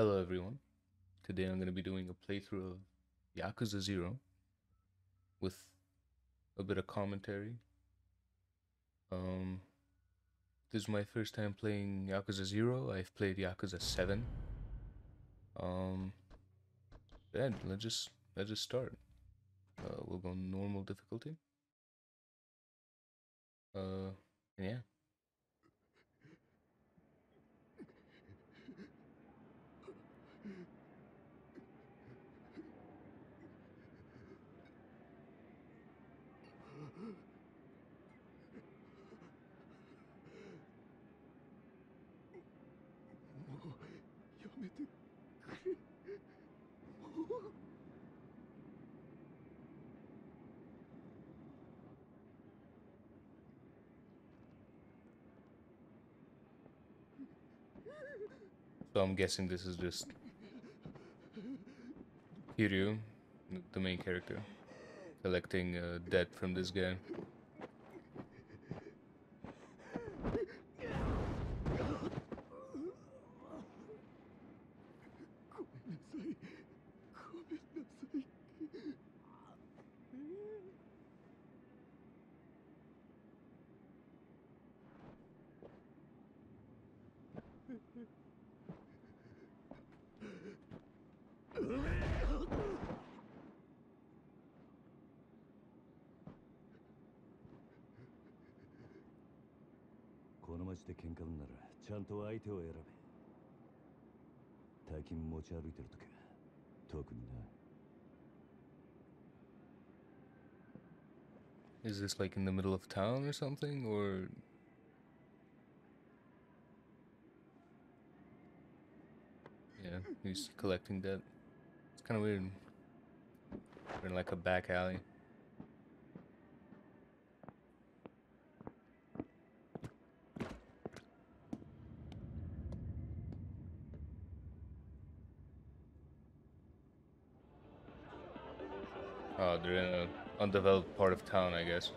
Hello everyone, today I'm going to be doing a playthrough of Yakuza 0 with a bit of commentary. This is my first time playing Yakuza 0, I've played Yakuza 7. Then let's just start. We'll go normal difficulty. Yeah. So I'm guessing this is just Kiryu, the main character, collecting debt from this guy. Is this like in the middle of town or something, or? Yeah, he's collecting debt. It's kind of weird. We're in like a back alley. Oh, they're in an undeveloped part of town, I guess.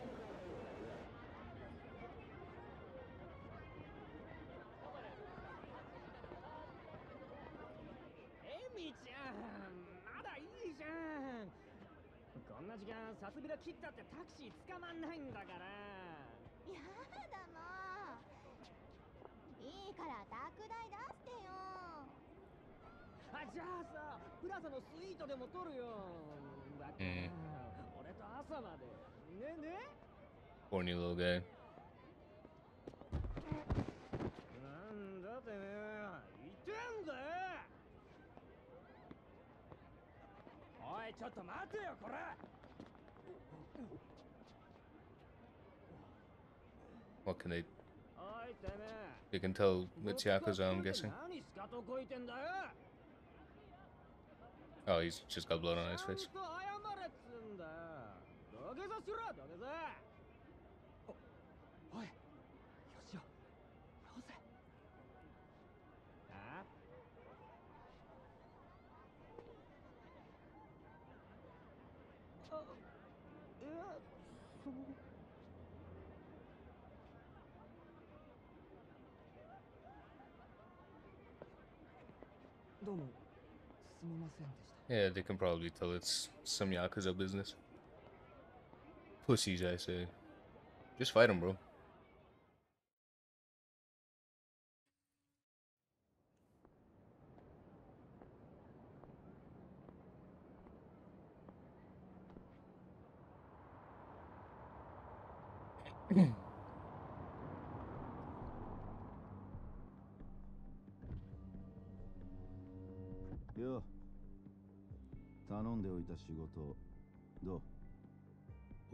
Corny little guy. What can they? They can tell it's Yakuza, I'm guessing. Oh, he's just got blood on his face. Yeah, they can probably tell it's some Yakuza business. Pussies, I say. Just fight them, bro. Yo. 頼んでおいた仕事どう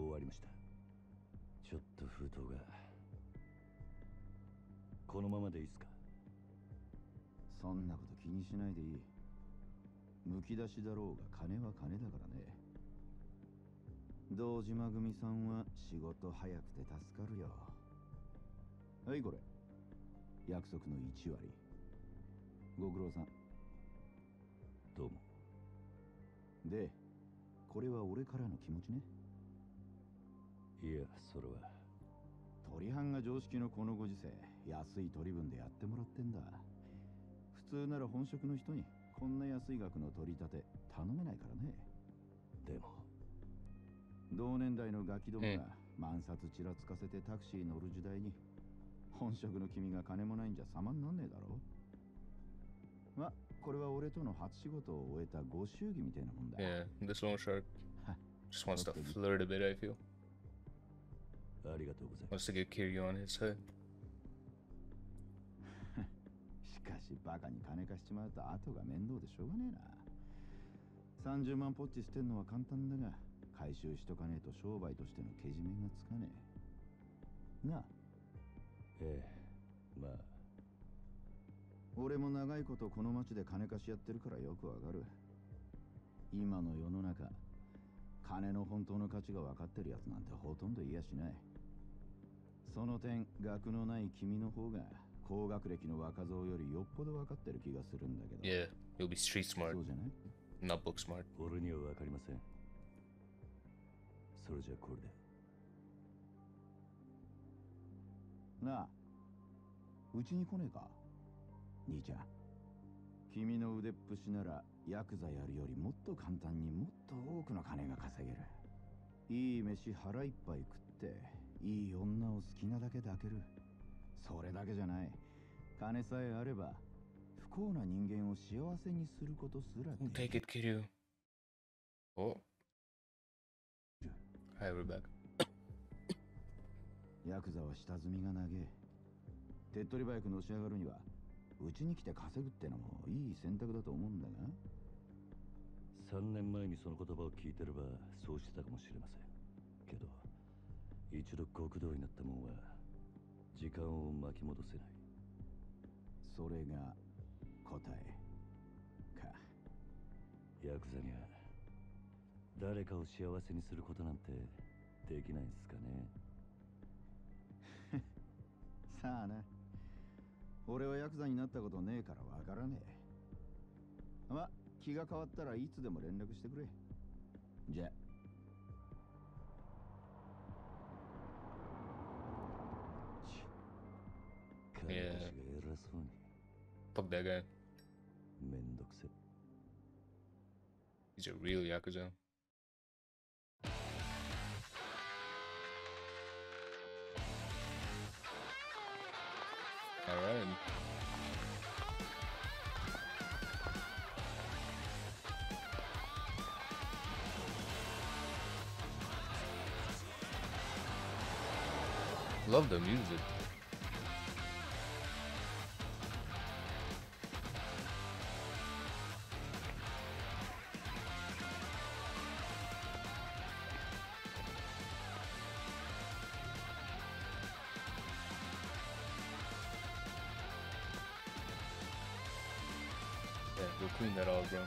終わりました。ちょっと封筒が。このままでいいですか。そんなこと気にしないでいい。むき出しだろうが金は金だからね。堂島組さんは仕事早くて助かるよ。はい、これ。約束の1割。ご苦労さん。どうも。で、これは俺からの気持ちね。 いや、それは鳥班が常識のこのご時世、安い取り分でやってもらってんだ。普通なら本職の人にこんな安い額の取り立て頼めないからね。でも同年代のガキどもが万札ちらつかせてタクシー乗る時代に本職の君が金もないんじゃ様になんねえだろ。ま、これは俺との初仕事を終えたご祝儀みたいなもんだ。Yeah, this long shark just wants to flirt a bit, I feel. Wants to get Kiryu on his head. しかしバカに金貸しちまうと後が面倒でしょうがねえな。30万ポッチ捨てんのは簡単だが回収しとかねえと商売としてのけじめがつかねえな。ええ、まあ俺も長いことこの町で金貸しやってるからよくわかる。今の世の中金の本当の価値が分かってるやつなんてほとんどいやしない。その点学のない君の方が高学歴の若造よりよっぽど分かってる気がするんだけど。Yeah, you'll be street smart, そうじゃない? not book smart. 俺には分かりません。それじゃこれで。なあ、うちに来ねえか兄ちゃん。君の腕っぷしならヤクザやるよりもっと簡単にもっと多くの金が稼げる。いい飯腹いっぱい食っていい女を好きなだけ抱ける。それだけじゃない。金さえあれば不幸な人間を幸せにすることすらできる。 Take it, Kiryu. Oh. Hi, we're back. ヤクザは下積みが長え。手っ取り早くのし上がるにはうちに来て稼ぐってのもいい選択だと思うんだが。3年前にその言葉を聞いてればそうしてたかもしれませんけど、一度極道になったもんは時間を巻き戻せない。それが答えか。ヤクザには誰かを幸せにすることなんてできないんすかね。さあな、俺はヤクザになったことねえからわからねえ。ま、気が変わったらいつでも連絡してくれ。じゃ。Yeah. Fuck that guy. He's a real Yakuza. All right. Love the music. We'll clean that all, bro.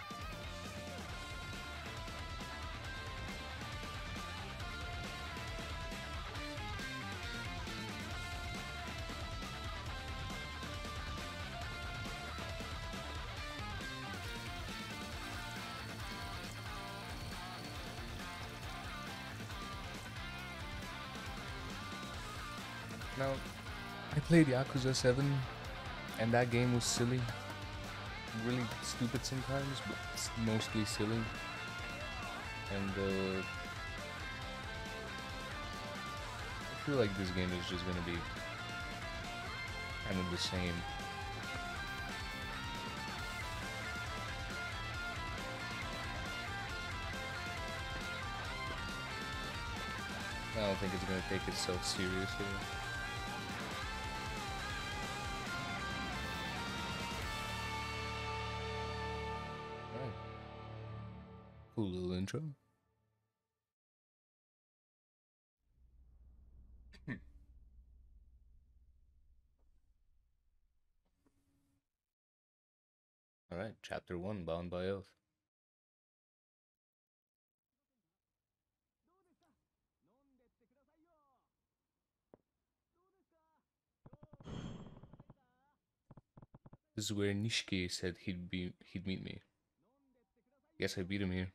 Now, I played Yakuza 7, and that game was silly. Really stupid sometimes, but it's mostly silly. And I feel like this game is just gonna be kind of the same. I don't think it's gonna take itself seriously. Little intro. All right, chapter 1, bound by oath. This is where Nishiki said he'd meet me. Guess I beat him here.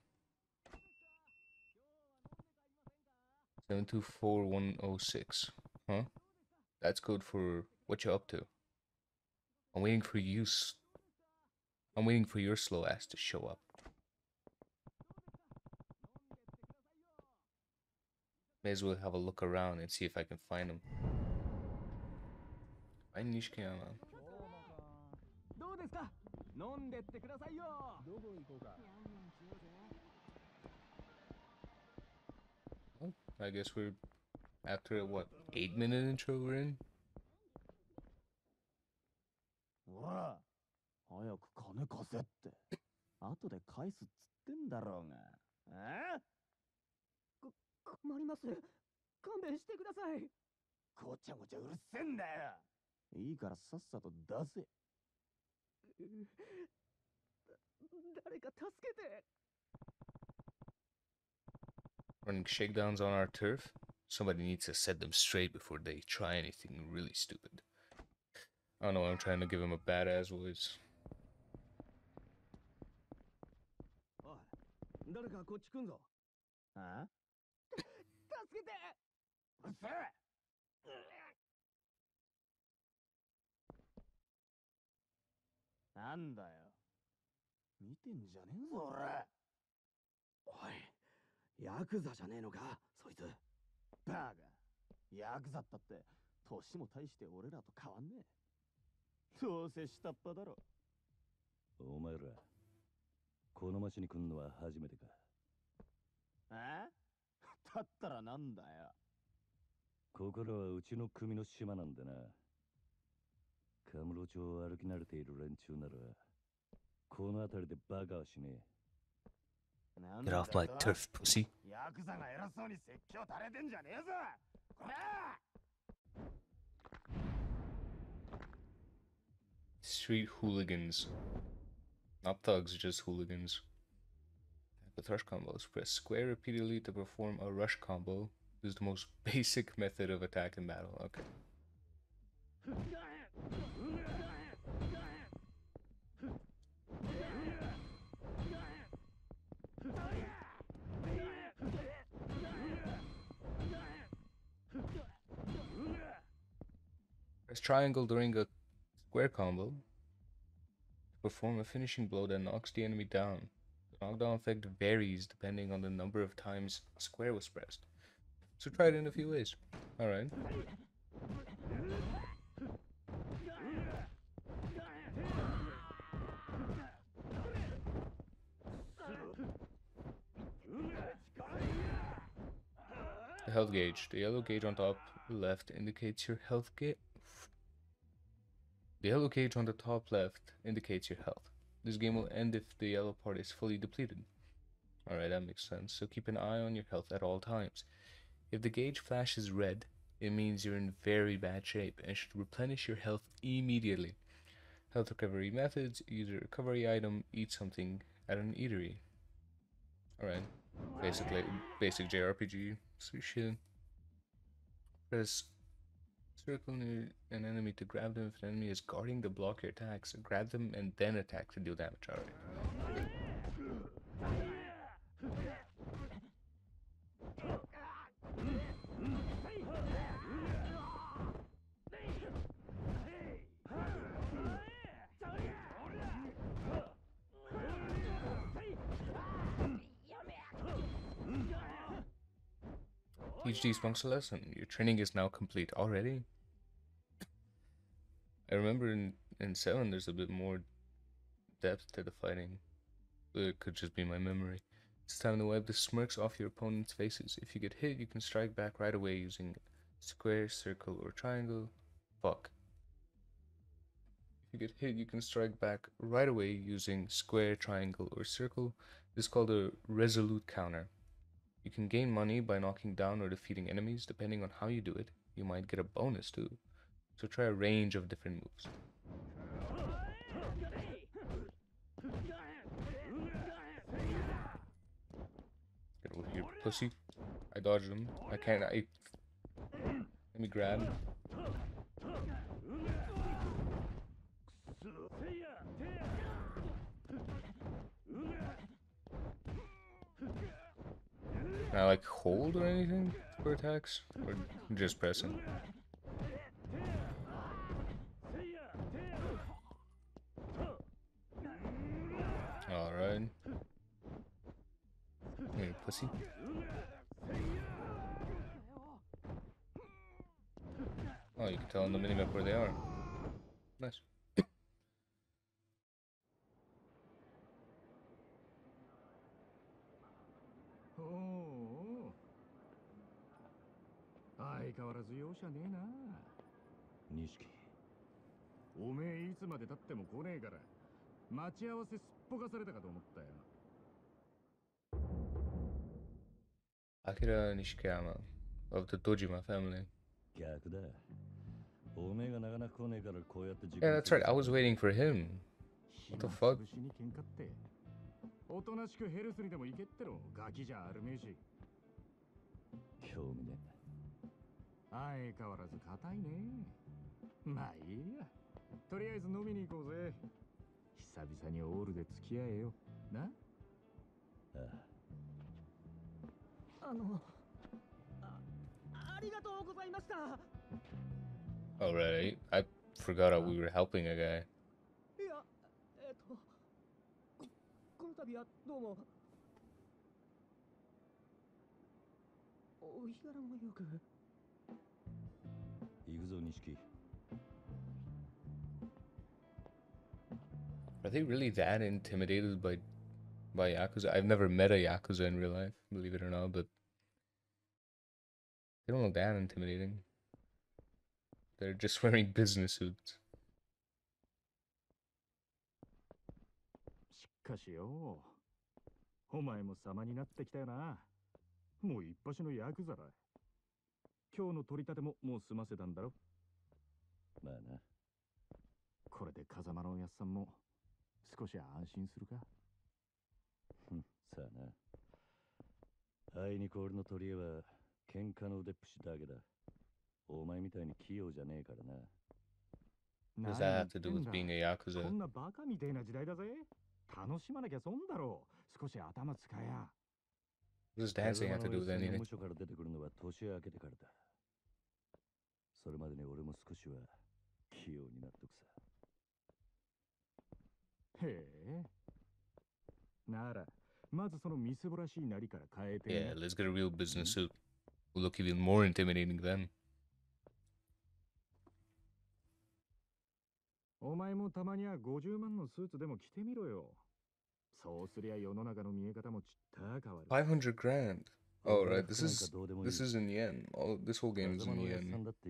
724106. Huh? That's code for what you're up to. I'm waiting for you, I'm waiting for your slow ass to show up. May as well have a look around and see if I can find him. Find Nishikiyama. Well, I guess we're after a, what, 8-minute intro we're in? Running shakedowns on our turf? Somebody needs to set them straight before they try anything really stupid. I don't know, I'm trying to give him a badass voice. Huh? Get off my turf, pussy. Street hooligans. Not thugs, just hooligans. The rush combos. Press square repeatedly to perform a rush combo. This is the most basic method of attack in battle. Okay. Press triangle during a square combo to perform a finishing blow that knocks the enemy down. The knockdown effect varies depending on the number of times a square was pressed. So try it in a few ways. Alright. The health gauge. The yellow gauge on top left indicates your health gauge. The yellow gauge on the top left indicates your health. This game will end if the yellow part is fully depleted. Alright, that makes sense. So keep an eye on your health at all times. If the gauge flashes red, it means you're in very bad shape and should replenish your health immediately. Health recovery methods: use a recovery item, eat something at an eatery. Alright, basic JRPG. So shit. Press circle near an enemy to grab them. If an enemy is guarding the block your attacks, so grab them and then attack to deal damage. Alright. Teach these monks a lesson. Your training is now complete already. I remember in 7 there's a bit more depth to the fighting, but it could just be my memory. It's time to wipe the smirks off your opponent's faces. If you get hit, you can strike back right away using square, circle, or triangle. Fuck. If you get hit, you can strike back right away using square, triangle, or circle. This is called a resolute counter. You can gain money by knocking down or defeating enemies. Depending on how you do it, you might get a bonus too. So try a range of different moves. Get over here, pussy. I dodged him. I can't. Let me grab. Can I like hold or anything for attacks? Or just pressing? pussy. Oh, you can tell on the minimap where they are. Nice. Oh. Nishiki. おめえいつまで経っても来ねえから待ち合わせすっぽかされたかと思ったよ。Akira Nishikiyama of the Dojima family. Yeah, that's right. I was waiting for him. What the fuck? Alright, I forgot how we were helping a guy. Are they really that intimidated by Yakuza? I've never met a Yakuza in real life, believe it or not, but they don't look that intimidating. They're just wearing business suits. What does that have to do with being a Yakuza? What does dancing have to do with anything? Yeah, let's get a real business suit. We'll look even more intimidating then. $500 grand. All right, this is in yen. All this whole game is in yen. That's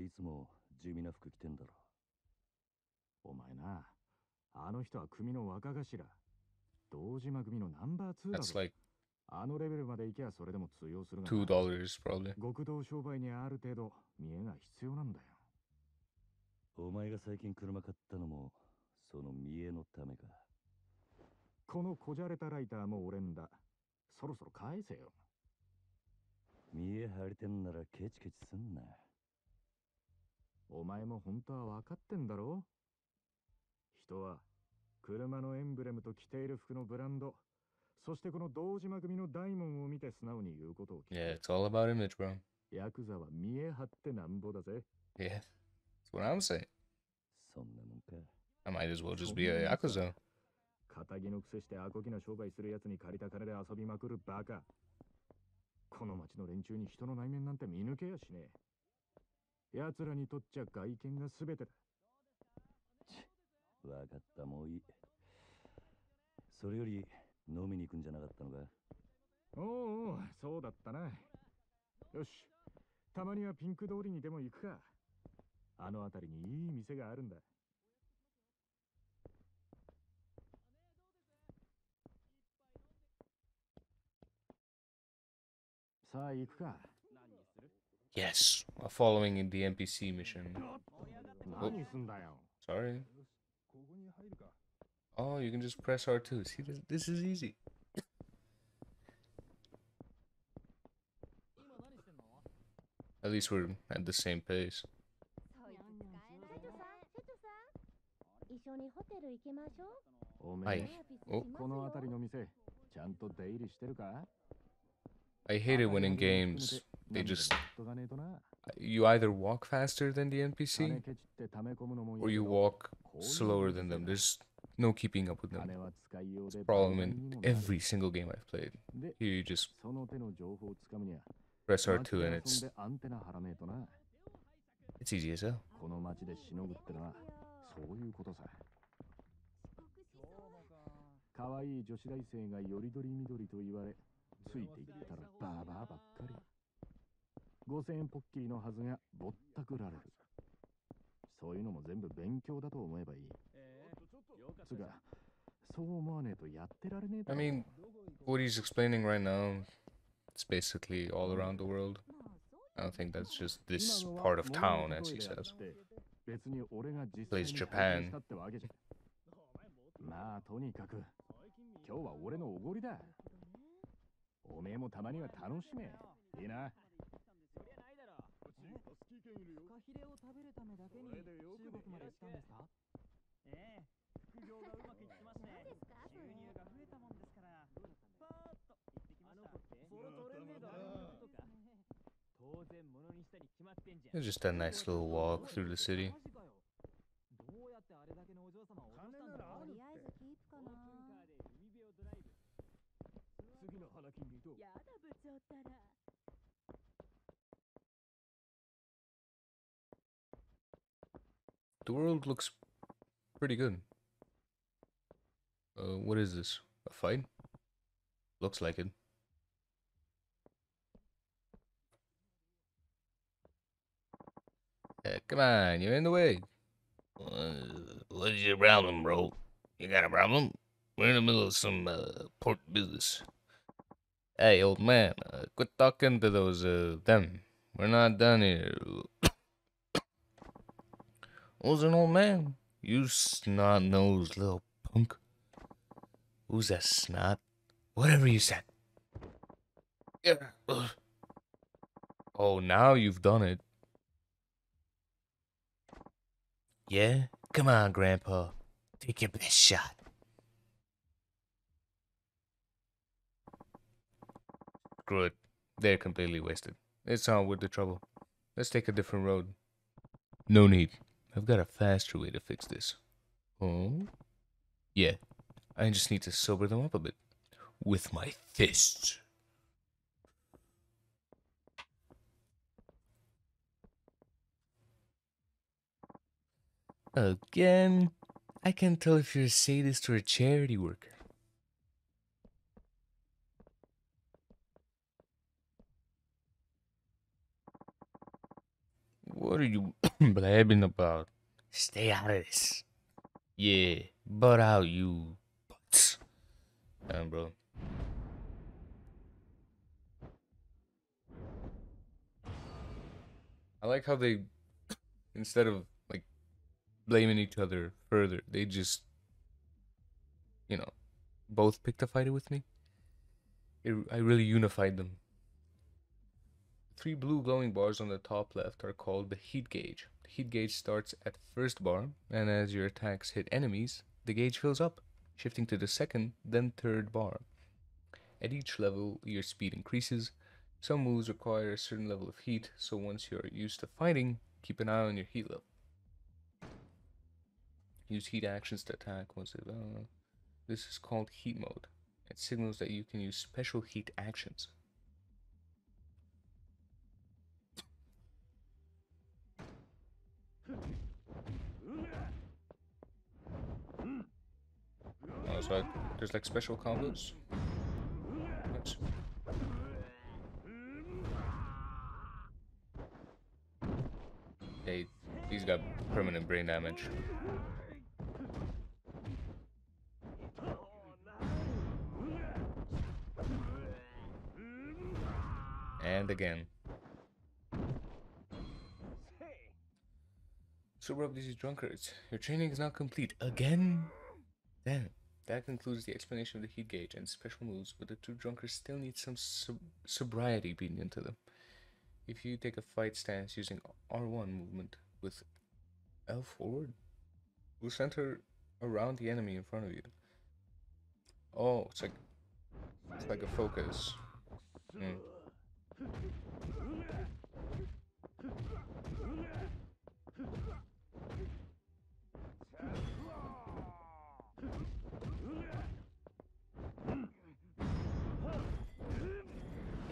like $2 probably. Yeah, it's all about image, bro. Yeah, that's what I'm saying. I might as well just be a Yakuza. Yes, following in the NPC mission. Oh, sorry. Oh, you can just press R2. See, this is easy. At least we're at the same pace. Hi. Oh. I hate it when in games they just... You either walk faster than the NPC or you walk slower than them. There's no keeping up with them. It's a problem in every single game I've played. Here you just press R2 and it's easy as hell. I mean, what he's explaining right now, it's basically all around the world. I don't think that's just this part of town, as he says. He plays Japan. It's just a nice little walk through the city. The world looks pretty good. What is this? A fight? Looks like it. Come on, you're in the way. What is your problem, bro? You got a problem? We're in the middle of some port business. Hey, old man, quit talking to those them. We're not done here. Who's an old man? You snot-nosed little punk. Who's that snot? Whatever you said. Yeah. Oh, now you've done it. Yeah? Come on, Grandpa. Take your best shot. Screw it. They're completely wasted. It's not worth the trouble. Let's take a different road. No need. I've got a faster way to fix this. Oh? Yeah. I just need to sober them up a bit. With my fists. Again? I can't tell if you're a sadist or a charity worker. What are you blabbing about? Stay out of this. Yeah, butt out, you butts. Damn, bro. I like how they, instead of blaming each other further, they just, you know, both picked a fighter with me. I really unified them. Three blue glowing bars on the top left are called the heat gauge. The heat gauge starts at the first bar, and as your attacks hit enemies, the gauge fills up, shifting to the second, then third bar. At each level, your speed increases. Some moves require a certain level of heat, so once you're used to fighting, keep an eye on your heat level. Use heat actions to attack once they've... this is called heat mode. It signals that you can use special heat actions. Oh, so there's like special combos. Oops. Hey, he's got permanent brain damage. And again. So rub these drunkards. Your training is not complete. Again? Damn. That concludes the explanation of the heat gauge and special moves, but the two drunkards still need some sobriety beaten into them. If you take a fight stance using R1 movement with L forward, we'll center around the enemy in front of you. Oh, it's like a focus. Mm.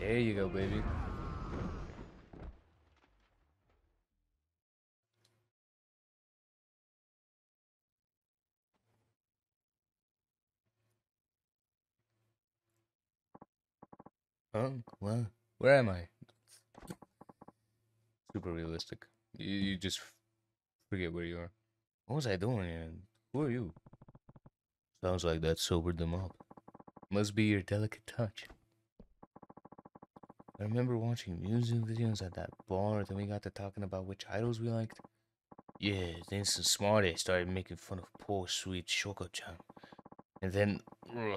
There you go, baby. Oh, well, where am I? Super realistic. You just forget where you are. What was I doing here? Who are you? Sounds like that sobered them up. Must be your delicate touch. I remember watching music videos at that bar, then we got to talking about which idols we liked. Yeah, then some smarty started making fun of poor sweet Shoko-chan. And then, my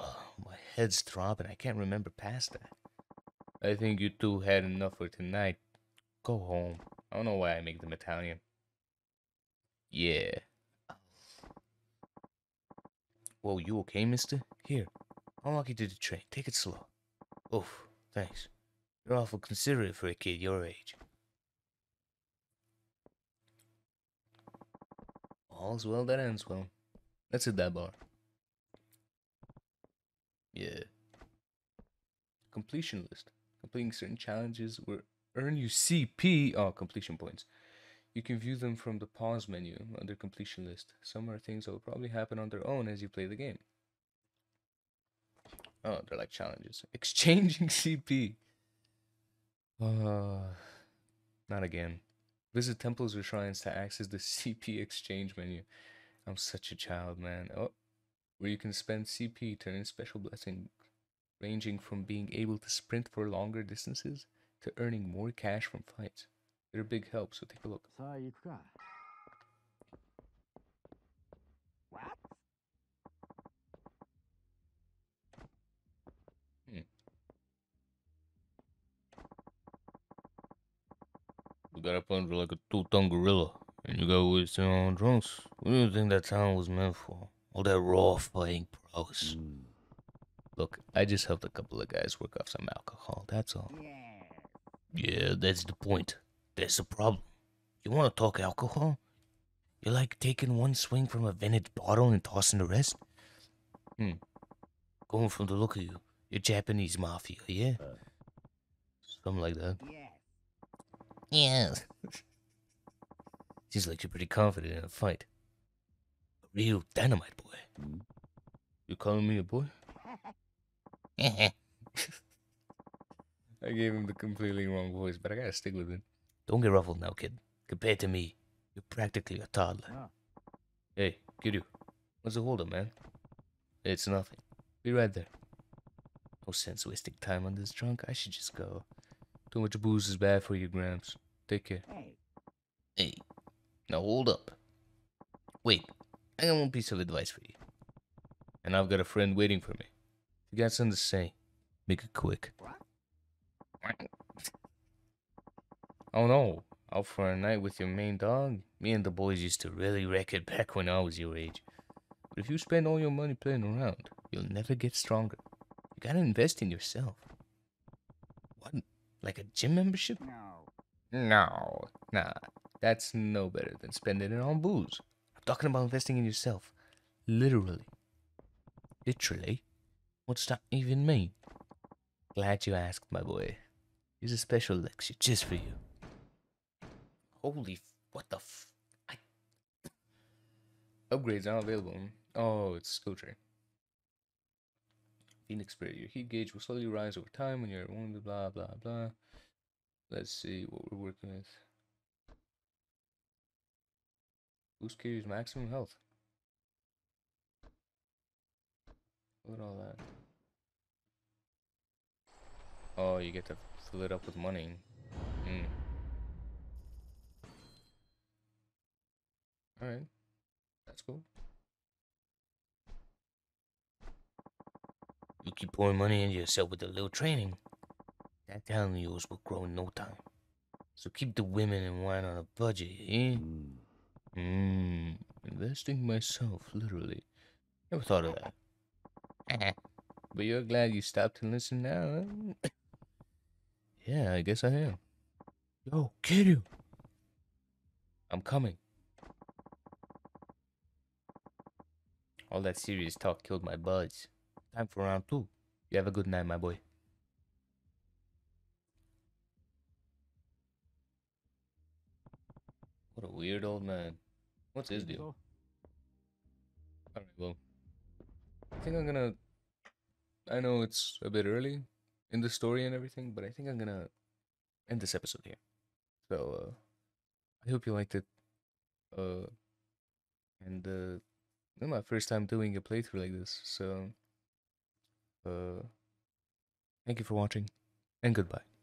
head's throbbing, I can't remember past that. I think you two had enough for tonight. Go home. I don't know why I make them Italian. Yeah. Whoa, you okay, mister? Here, I'll walk you to the train. Take it slow. Oof, thanks. You're awful considerate for a kid your age. All's well that ends well. Let's hit that bar. Yeah. Completion list. Completing certain challenges will earn you CP. Oh, completion points. You can view them from the pause menu under completion list. Some are things that will probably happen on their own as you play the game. Oh, they're like challenges. Exchanging CP. Not again. Visit temples or shrines to access the CP exchange menu. I'm such a child, man. Oh, where you can spend CP to earn special blessings, ranging from being able to sprint for longer distances to earning more cash from fights. They're a big help, so take a look. What? We got up under like a two-ton gorilla, and you got with some own drunks. What do you think that town was meant for? All that raw fighting prowess. Look, I just helped a couple of guys work off some alcohol, that's all. Yeah, that's the point. That's the problem. You want to talk alcohol? You're like taking one swing from a vintage bottle and tossing the rest? Going from the look of you, you're Japanese mafia, yeah? Something like that. Yeah. Seems like you're pretty confident in a fight. A real dynamite boy. You calling me a boy? I gave him the completely wrong voice, but I gotta stick with it. Don't get ruffled now, kid. Compared to me, you're practically a toddler. Hey, Kiryu. What's the holdup, man? It's nothing. Be right there. No sense wasting time on this drunk. I should just go. Too much booze is bad for you, Gramps. Take care. Hey, now hold up. Wait, I got one piece of advice for you. And I've got a friend waiting for me. If you got something to say, make it quick. Oh no, out for a night with your main dog? Me and the boys used to really wreck it back when I was your age. But if you spend all your money playing around, you'll never get stronger. You gotta invest in yourself. What? Like a gym membership? Nah. That's no better than spending it on booze. I'm talking about investing in yourself. Literally. Literally? What's that even mean? Glad you asked, my boy. Here's a special lecture just for you. Upgrades not available. Oh, it's skill tree. Phoenix Spirit, your heat gauge will slowly rise over time when you're at one, blah, blah, blah. Let's see what we're working with. Boost Kiryu's maximum health. Look at all that. Oh, you get to fill it up with money. Alright. That's cool. You keep pouring money into yourself with a little training. That talent of yours will grow in no time. So keep the women and wine on a budget, eh? Investing myself, literally. Never thought of that. But you're glad you stopped and listened now, huh? Yeah, I guess I am. Yo, Kiryu! I'm coming. All that serious talk killed my buds. Time for round 2. You have a good night, my boy. What a weird old man. What's his deal? Alright, well, I think I'm gonna... I know it's a bit early in the story and everything, but I think I'm gonna end this episode here. So, I hope you liked it. It's my first time doing a playthrough like this, so... thank you for watching, and goodbye.